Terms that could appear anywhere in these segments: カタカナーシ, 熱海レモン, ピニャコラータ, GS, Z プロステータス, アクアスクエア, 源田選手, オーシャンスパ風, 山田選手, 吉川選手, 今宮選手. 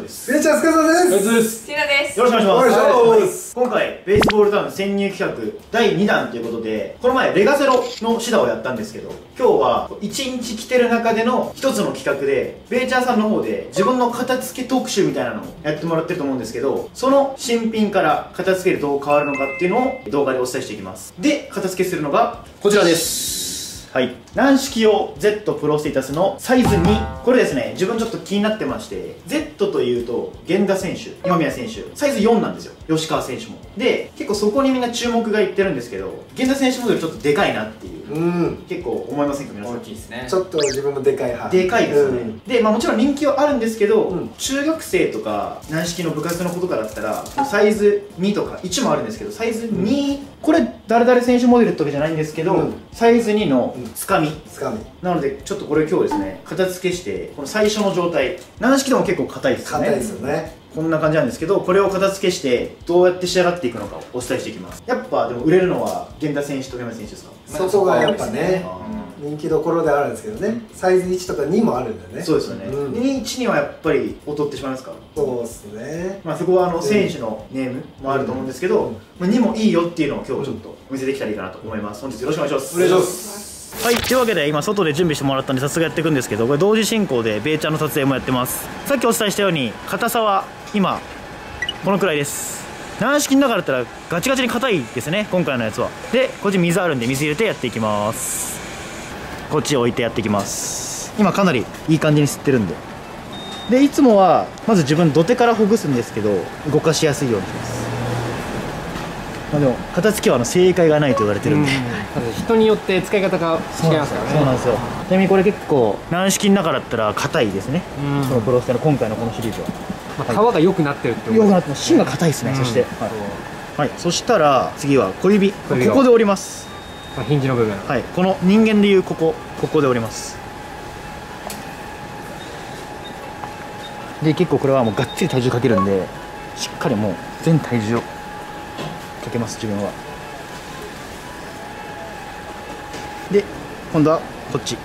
です。ベンチャーお疲れ様です。よろしくお願いします。今回ベースボールタウン潜入企画第2弾ということで、この前レガゼロのシダをやったんですけど、今日は1日来てる中での一つの企画で、ベーチャーさんの方で自分の片付け特集みたいなのをやってもらってると思うんですけど、その新品から片付けるどう変わるのかっていうのを動画でお伝えしていきます。で、片付けするのがこちらです。はい、軟式用 Z プロステータスのサイズ2、これですね、自分ちょっと気になってまして、 Z というと源田選手、今宮選手、サイズ4なんですよ、吉川選手も。で結構そこにみんな注目がいってるんですけど、源田選手もちょっとでかいなっていう、結構思いませんか皆さん。大きいですね。ちょっと自分もでかい派でかいですよね、で、まあ、もちろん人気はあるんですけど、中学生とか軟式の部活の子とかだったらサイズ2とか1もあるんですけど、サイズ2、これ誰々選手モデルってわけじゃないんですけど、サイズ2のつかみ、なのでちょっとこれ今日ですね、片付けして、この最初の状態、軟式でも結構硬いですよね。硬いですよね。こんな感じなんですけど、これを片付けしてどうやって仕上がっていくのかをお伝えしていきます。やっぱでも売れるのは源田選手と山田選手ですか。そこがやっぱね、人気どころではあるんですけどね、サイズ1とか2もあるんだよね。そうですよね。1にはやっぱり劣ってしまいますか。そうですね。まあそこは選手のネームもあると思うんですけど、2もいいよっていうのを今日ちょっとお見せできたらいいかなと思います。本日よろしくお願いします。お願いします。はい、というわけで今外で準備してもらったんで早速やっていくんですけど、これ同時進行でベイちゃんの撮影もやってます。さっきお伝えしたように硬さは今このくらいです。軟式の中だったらガチガチに硬いですね、今回のやつは。でこっち水あるんで水入れてやっていきます。こっち置いてやっていきます。今かなりいい感じに吸ってるんで、でいつもはまず自分土手からほぐすんですけど、動かしやすいようにします。まあでも片付けは正解がないと言われてるんで、人によって使い方が違いますからね。そうなんですよ。ちなみにこれ結構軟式の中だったら硬いですね、このプロステの今回のこのシリーズは。皮が良くなってるってことですね。良くなってます。芯が硬いですね。そしてはい、そしたら次は小指、ここで折ります。ヒンジの部分、はい、この人間でいうここで折ります。で結構これはもうがっつり体重かけるんで、しっかりもう全体重をかけます、自分は。で今度はこっち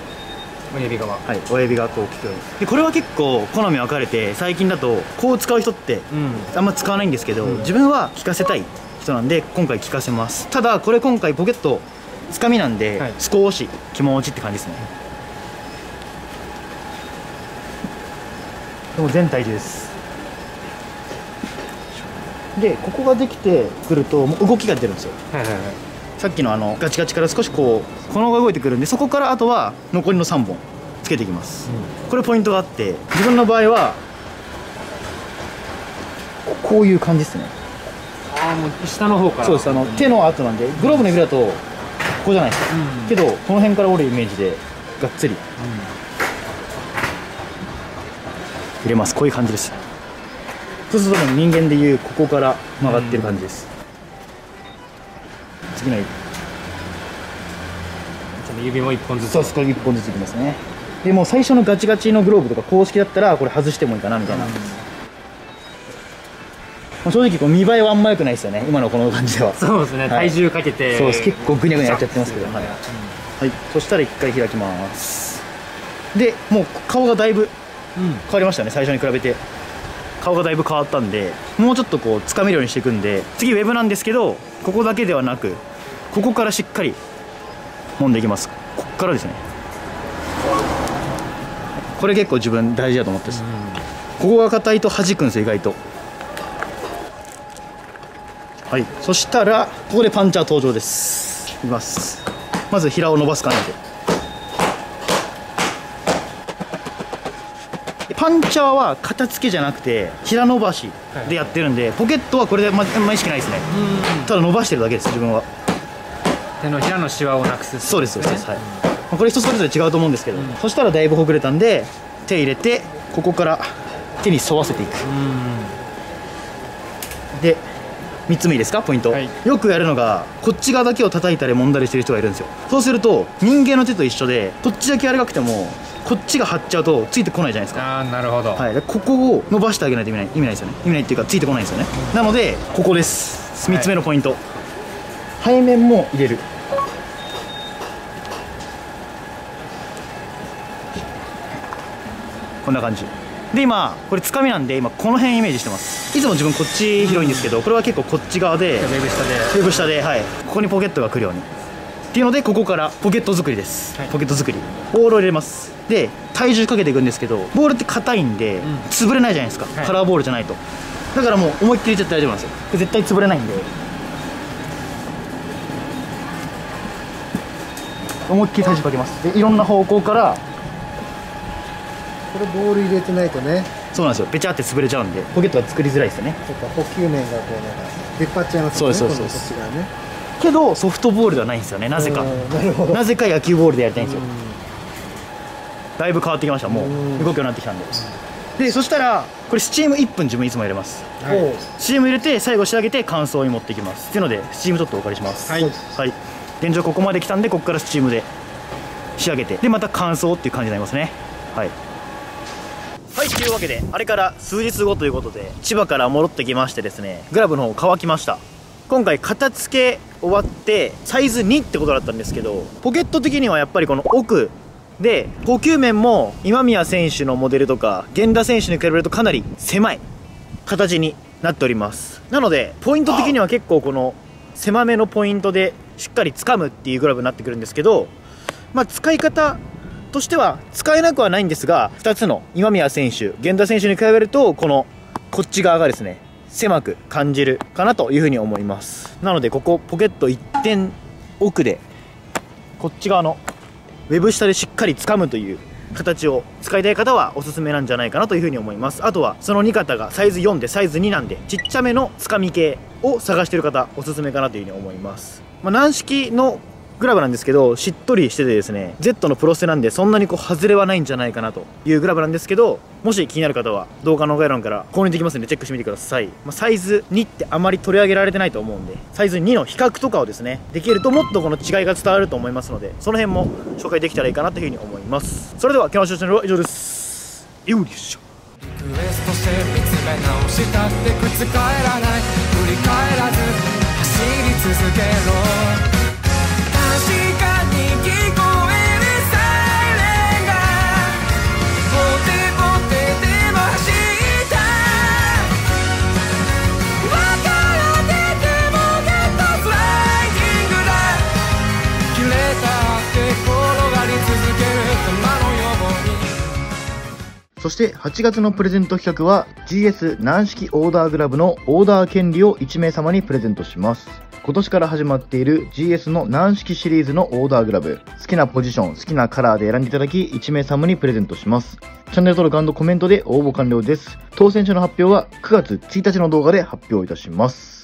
親指側、はい、親指がこう効くように。でこれは結構好み分かれて、最近だとこう使う人ってあんま使わないんですけど、自分は効かせたい人なんで今回効かせます。ただこれ今回ポケットつかみなんで、少し気持ちって感じですね。でも全体重です。でここができてくるともう動きが出るんですよ。さっきのガチガチから少しこうこの方が動いてくるんで、そこからあとは残りの3本つけていきます、これポイントがあって、自分の場合はこういう感じですね。ああもう下の方から。そうです、手の後なんで、グローブの指だとここじゃないです、けどこの辺から折るイメージでがっつり入れます。こういう感じです。そうすると人間でいうここから曲がってる感じです。次の指も1本ずつ。そうです、これ1本ずついきますね。でもう最初のガチガチのグローブとか公式だったらこれ外してもいいかなみたいな、正直こう見栄えはあんま良くないですよね、今のこの感じでは。そうですね、体重かけて。そうです、結構グニャグニャやっちゃってますけど、はい、そしたら1回開きます。でもう顔がだいぶ変わりましたね、最初に比べて。顔がだいぶ変わったんで、もうちょっとこう掴めるようにしていくんで、次ウェブなんですけど、ここだけではなくここからしっかり揉んでいきます。こっからですね。これ結構自分大事だと思ってます。ここが硬いと弾くんですよ、意外と。はい、そしたらここでパンチャー登場です。いきます。まず平を伸ばす感じで。パンチャーは片付けじゃなくて平伸ばしでやってるんで、ポケットはこれで意識ないですね。ただ伸ばしてるだけです、自分は。手のひらのシワをなくす。そうです、そうです、はい。これ人それぞれ違うと思うんですけど、そしたらだいぶほぐれたんで、手入れてここから手に沿わせていく。で3つ目いいですか、ポイント。よくやるのがこっち側だけを叩いたり揉んだりしてる人がいるんですよ。そうすると人間の手と一緒で、こっちだけやらなくてもこっちが張っちゃうとついてこないじゃないですか。ああなるほど、はい、ここを伸ばしてあげないと意味ないですよね。意味ないっていうかついてこないんですよね、なのでここです、3つ目のポイント、はい、背面も入れる。こんな感じ。で今これつかみなんで、今この辺イメージしてます。いつも自分こっち広いんですけど、これは結構こっち側でウェブ下ではい、ここにポケットが来るようにっていうので、ここからポケット作りです、はい、ポケット作りボールを入れます。で体重かけていくんですけど、ボールって硬いんで、うん、潰れないじゃないですか、はい、カラーボールじゃないと。だからもう思いっきり入れちゃって大丈夫なんですよ。絶対潰れないんで、思いっきり体重かけます。でいろんな方向から、これボール入れてないとね、そうなんですよ、べちゃって潰れちゃうんで、ポケットが作りづらいですよね。そうか、補給面がこうなんか出っ張っちゃいますよね。そうです、そうです、そうです。けどソフトボールではないんですよね、なぜか。なぜか野球ボールでやりたいんですよ。だいぶ変わってきました、もう動くようになってきたんで。でそしたらこれスチーム1分自分いつも入れます。スチーム入れて最後仕上げて乾燥に持っていきますっていうので、スチームちょっとお借りします。はい、はい、現状ここまで来たんで、ここからスチームで仕上げて、でまた乾燥っていう感じになりますね。はいはい、というわけで、あれから数日後ということで、千葉から戻ってきましてですね、グラブの方乾きました。今回片付け終わってサイズ2ってことだったんですけど、ポケット的にはやっぱりこの奥で、補給面も今宮選手のモデルとか源田選手に比べるとかなり狭い形になっております。なのでポイント的には結構この狭めのポイントでしっかり掴むっていうグラブになってくるんですけど、まあ使い方としては使えなくはないんですが、2つの今宮選手、源田選手に比べるとこのこっち側がですね狭く感じるかなというふうに思います。なのでここポケット1点奥で、こっち側のウェブ下でしっかり掴むという形を使いたい方はおすすめなんじゃないかなというふうに思います。あとはその2型がサイズ4でサイズ2なんで、ちっちゃめの掴み系を探している方おすすめかなというふうに思います。まあ、軟式のグラブなんですけど、しっとりしててですね、 Z のプロステなんでそんなにこう外れはないんじゃないかなというグラブなんですけど、もし気になる方は動画の概要欄から購入できますのでチェックしてみてください。まあ、サイズ2ってあまり取り上げられてないと思うんで、サイズ2の比較とかをですねできると、もっとこの違いが伝わると思いますので、その辺も紹介できたらいいかなというふうに思います。それでは今日のチャンネルは以上です。よいしょ。リクエストして見つめ直したって覆らない、振り返らず走り続けろ。そして8月のプレゼント企画は GS 軟式オーダーグラブのオーダー権利を1名様にプレゼントします。今年から始まっている GS の軟式シリーズのオーダーグラブ、好きなポジション、好きなカラーで選んでいただき1名様にプレゼントします。チャンネル登録&コメントで応募完了です。当選者の発表は9月1日の動画で発表いたします。